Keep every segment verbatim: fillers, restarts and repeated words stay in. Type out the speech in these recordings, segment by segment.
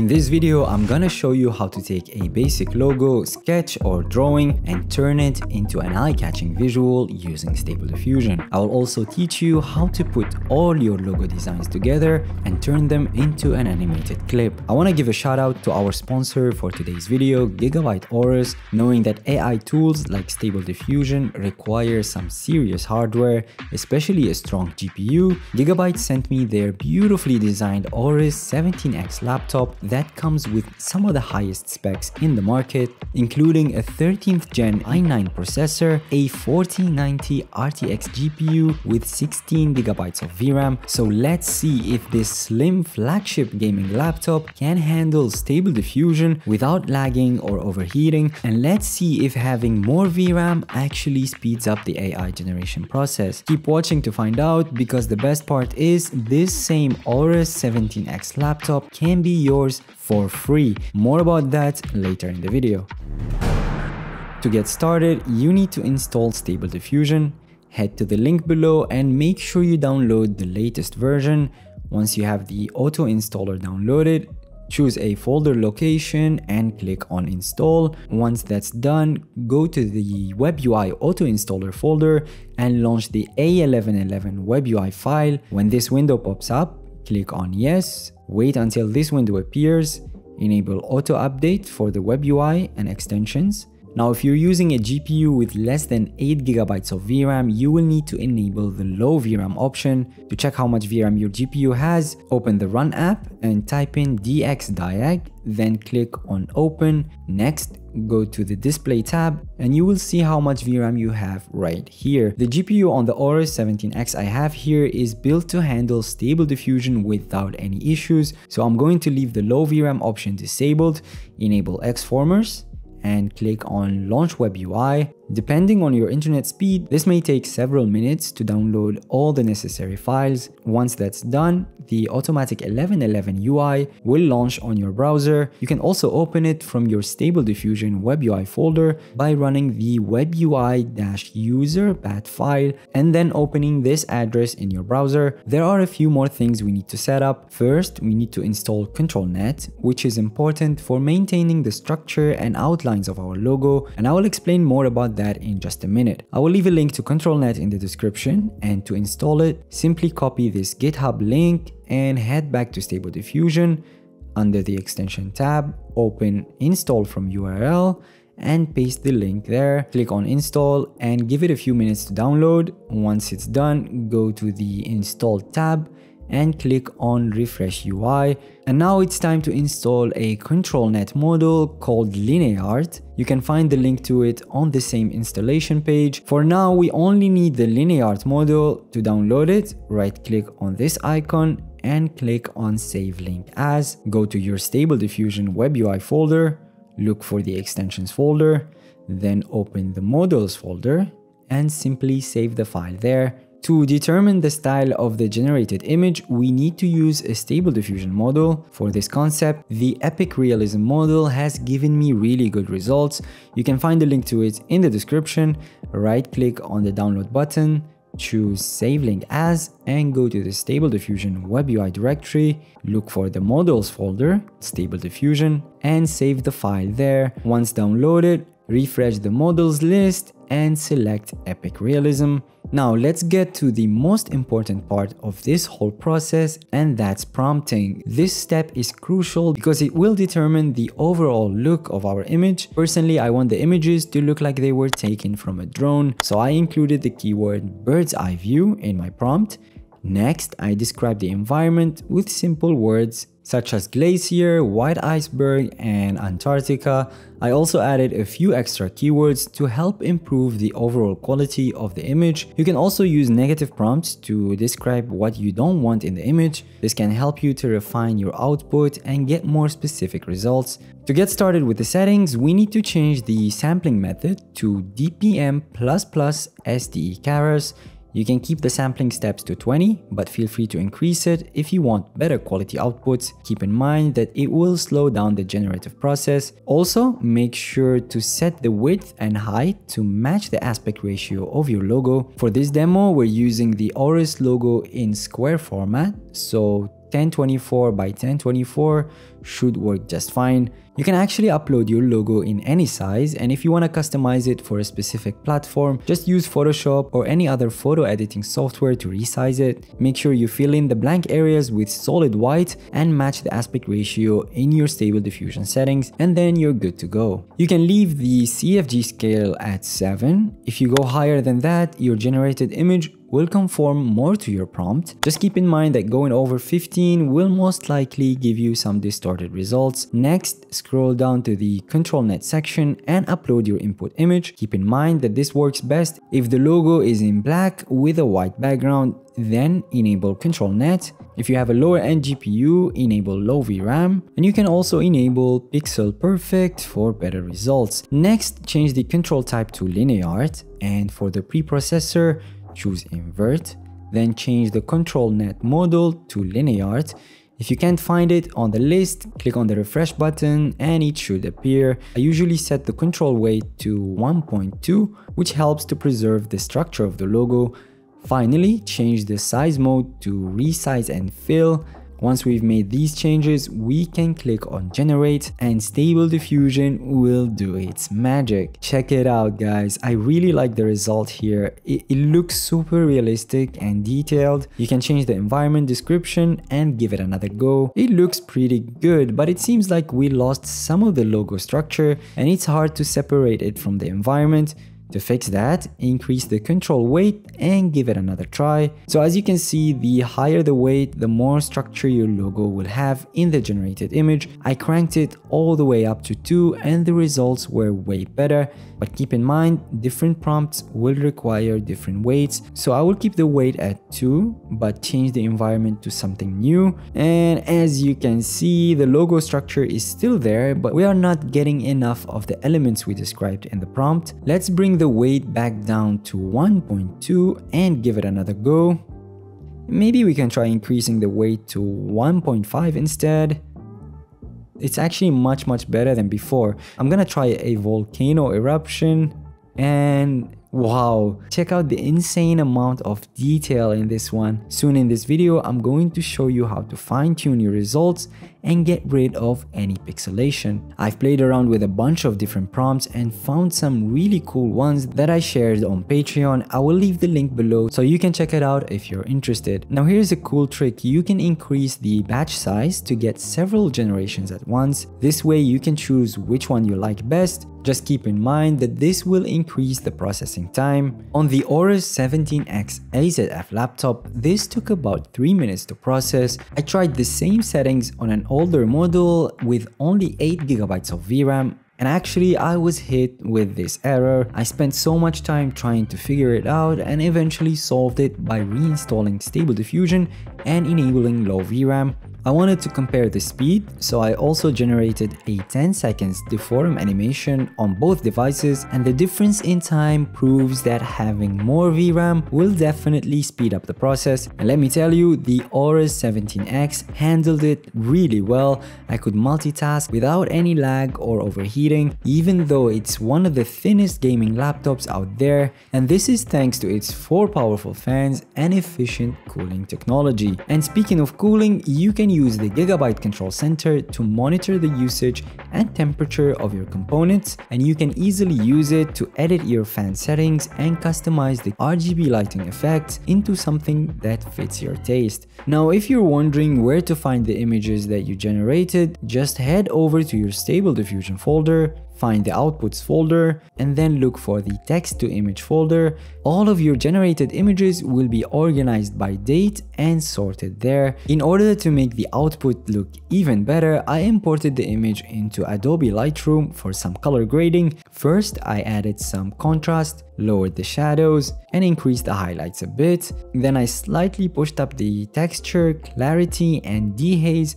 In this video, I'm gonna show you how to take a basic logo, sketch or drawing and turn it into an eye-catching visual using Stable Diffusion. I will also teach you how to put all your logo designs together and turn them into an animated clip. I wanna give a shout out to our sponsor for today's video, Gigabyte Aorus. Knowing that A I tools like Stable Diffusion require some serious hardware, especially a strong G P U, Gigabyte sent me their beautifully designed Aorus seventeen X laptop that comes with some of the highest specs in the market, including a thirteenth gen i nine processor, a forty ninety R T X G P U with sixteen gigabytes of V RAM. So let's see if this slim flagship gaming laptop can handle Stable Diffusion without lagging or overheating, and let's see if having more V RAM actually speeds up the A I generation process. Keep watching to find out, because the best part is this same Aorus seventeen X laptop can be yours for free. More about that later in the video. To get started, you need to install Stable Diffusion. Head to the link below and make sure you download the latest version. Once you have the auto installer downloaded, choose a folder location and click on install. Once that's done, go to the WebUI auto installer folder and launch the A eleven eleven WebUI file. When this window pops up, click on yes. Wait until this window appears, enable auto update for the web U I and extensions. Now, if you're using a G P U with less than eight gigabytes of V RAM, you will need to enable the low V RAM option. To check how much V RAM your G P U has, open the Run app and type in dxdiag, then click on Open. Next, go to the Display tab and you will see how much V RAM you have right here. The G P U on the Aorus seventeen X I have here is built to handle Stable Diffusion without any issues, so I'm going to leave the low V RAM option disabled, enable Xformers, and click on Launch Web U I. Depending on your internet speed, this may take several minutes to download all the necessary files. Once that's done, the automatic eleven eleven U I will launch on your browser. You can also open it from your Stable Diffusion Web U I folder by running the webui-user bat file and then opening this address in your browser. There are a few more things we need to set up. First, we need to install ControlNet, which is important for maintaining the structure and outlines of our logo, and I will explain more about that in just a minute. I will leave a link to ControlNet in the description, and to install it, simply copy this GitHub link and head back to Stable Diffusion. Under the extension tab, open Install from U R L and paste the link there. Click on Install and give it a few minutes to download. Once it's done, go to the Install tab and click on Refresh U I. And now it's time to install a ControlNet model called Lineart. You can find the link to it on the same installation page. For now, we only need the Lineart model. To download it, right-click on this icon and click on Save Link As. Go to your Stable Diffusion WebUI folder, look for the Extensions folder, then open the Models folder and simply save the file there. To determine the style of the generated image, we need to use a Stable Diffusion model. For this concept, the Epic Realism model has given me really good results. You can find the link to it in the description. Right-click on the download button, choose Save Link As, and go to the Stable Diffusion WebUI directory. Look for the Models folder, Stable Diffusion, and save the file there. Once downloaded, refresh the models list and select Epic Realism. Now let's get to the most important part of this whole process, and that's prompting. This step is crucial because it will determine the overall look of our image. Personally, I want the images to look like they were taken from a drone, so I included the keyword bird's eye view in my prompt. Next, I describe the environment with simple words such as glacier, white iceberg, and Antarctica. I also added a few extra keywords to help improve the overall quality of the image. You can also use negative prompts to describe what you don't want in the image. This can help you to refine your output and get more specific results. To get started with the settings, we need to change the sampling method to D P M plus plus S D E Karras. You can keep the sampling steps to twenty, but feel free to increase it if you want better quality outputs. Keep in mind that it will slow down the generative process. Also, make sure to set the width and height to match the aspect ratio of your logo. For this demo, we're using the Aorus logo in square format, so ten twenty-four by ten twenty-four should work just fine. You can actually upload your logo in any size, and if you want to customize it for a specific platform, just use Photoshop or any other photo editing software to resize it. Make sure you fill in the blank areas with solid white and match the aspect ratio in your Stable Diffusion settings, and then you're good to go. You can leave the C F G scale at seven. If you go higher than that, your generated image will conform more to your prompt. Just keep in mind that going over fifteen will most likely give you some distorted results. Next, scroll down to the ControlNet section and upload your input image. Keep in mind that this works best if the logo is in black with a white background, then enable ControlNet. If you have a lower end G P U, enable low V RAM, and you can also enable Pixel Perfect for better results. Next, change the control type to Lineart, and for the preprocessor, choose invert, then change the ControlNet model to Lineart. If you can't find it on the list, click on the refresh button and it should appear. I usually set the control weight to one point two, which helps to preserve the structure of the logo. Finally, change the size mode to resize and fill. Once we've made these changes, we can click on generate and Stable Diffusion will do its magic. Check it out, guys. I really like the result here. It, it looks super realistic and detailed. You can change the environment description and give it another go. It looks pretty good, but it seems like we lost some of the logo structure and it's hard to separate it from the environment. To fix that, increase the control weight and give it another try. So as you can see, the higher the weight, the more structure your logo will have in the generated image. I cranked it all the way up to two and the results were way better. But keep in mind, different prompts will require different weights. So I will keep the weight at two, but change the environment to something new. And as you can see, the logo structure is still there, but we are not getting enough of the elements we described in the prompt. Let's bring the weight back down to one point two and give it another go. Maybe we can try increasing the weight to one point five instead. It's actually much much better than before. I'm gonna try a volcano eruption and wow, check out the insane amount of detail in this one. Soon in this video, I'm going to show you how to fine-tune your results and get rid of any pixelation. I've played around with a bunch of different prompts and found some really cool ones that I shared on Patreon. I will leave the link below so you can check it out if you're interested. Now here's a cool trick. You can increase the batch size to get several generations at once. This way you can choose which one you like best. Just keep in mind that this will increase the processing time. On the Aorus seventeen X A Z F laptop, this took about three minutes to process. I tried the same settings on an older model with only eight gigabytes of V RAM. And actually, I was hit with this error. I spent so much time trying to figure it out and eventually solved it by reinstalling Stable Diffusion and enabling low V RAM. I wanted to compare the speed, so I also generated a ten seconds deform animation on both devices, and the difference in time proves that having more V RAM will definitely speed up the process. And let me tell you, the Aorus seventeen X handled it really well. I could multitask without any lag or overheating, even though it's one of the thinnest gaming laptops out there, and this is thanks to its four powerful fans and efficient cooling technology. And speaking of cooling, you can use the Gigabyte Control Center to monitor the usage and temperature of your components, and you can easily use it to edit your fan settings and customize the R G B lighting effects into something that fits your taste. Now, if you're wondering where to find the images that you generated, just head over to your Stable Diffusion folder, find the Outputs folder, and then look for the Text to Image folder. All of your generated images will be organized by date and sorted there. In order to make the output look even better, I imported the image into Adobe Lightroom for some color grading. First, I added some contrast, lowered the shadows, and increased the highlights a bit. Then I slightly pushed up the texture, clarity, and dehaze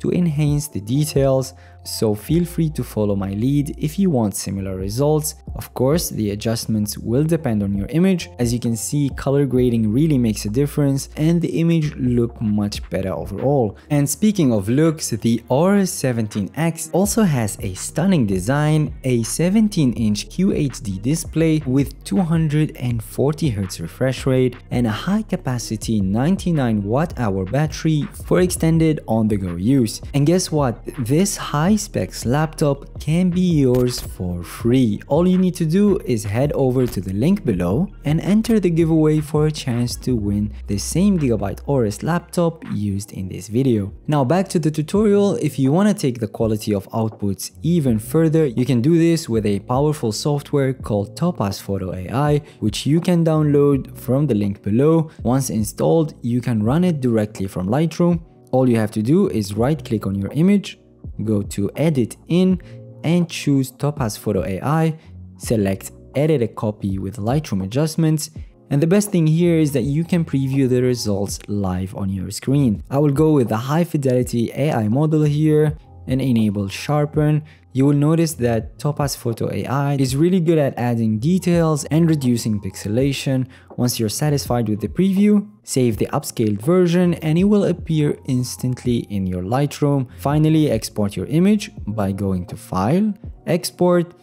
to enhance the details, so feel free to follow my lead if you want similar results. Of course, the adjustments will depend on your image. As you can see, color grading really makes a difference and the image look much better overall. And speaking of looks, the Aorus seventeen X also has a stunning design, a seventeen inch Q H D display with two hundred forty hertz refresh rate and a high capacity ninety-nine watt hour battery for extended on-the-go use. yours. And guess what? This high specs laptop can be yours for free. All you need to do is head over to the link below and enter the giveaway for a chance to win the same Gigabyte Aorus laptop used in this video. Now back to the tutorial. If you want to take the quality of outputs even further, you can do this with a powerful software called Topaz Photo A I, which you can download from the link below. Once installed, you can run it directly from Lightroom. All you have to do is right click on your image, go to Edit In, and choose Topaz Photo A I, select Edit a Copy with Lightroom Adjustments, and the best thing here is that you can preview the results live on your screen. I will go with the high fidelity A I model here and enable Sharpen. You will notice that Topaz Photo A I is really good at adding details and reducing pixelation. Once you're satisfied with the preview, save the upscaled version and it will appear instantly in your Lightroom. Finally, export your image by going to File, Export,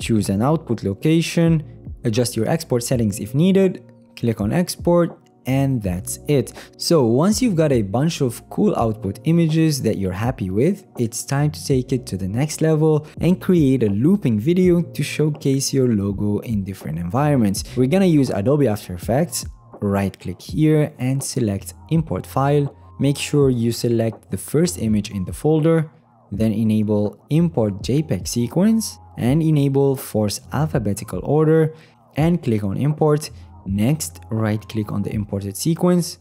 choose an output location, adjust your export settings if needed, click on Export, and that's it. So once you've got a bunch of cool output images that you're happy with, it's time to take it to the next level and create a looping video to showcase your logo in different environments. We're gonna use Adobe After Effects, right click here and select Import File. Make sure you select the first image in the folder, then enable Import JPEG Sequence and enable Force Alphabetical Order and click on Import. Next, right click on the imported sequence,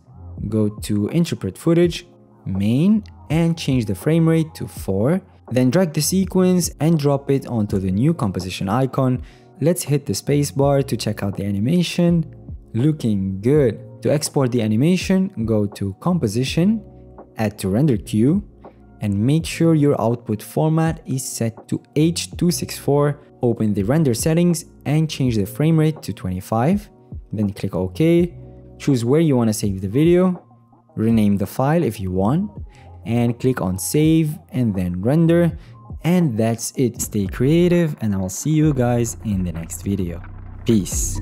go to Interpret Footage, Main, and change the frame rate to four. Then drag the sequence and drop it onto the new composition icon. Let's hit the spacebar to check out the animation. Looking good. To export the animation, go to Composition, Add to Render Queue, and make sure your output format is set to H two sixty-four. Open the render settings and change the frame rate to twenty-five. Then click OK, choose where you want to save the video, rename the file if you want, and click on Save and then Render. And that's it. Stay creative and I will see you guys in the next video. Peace.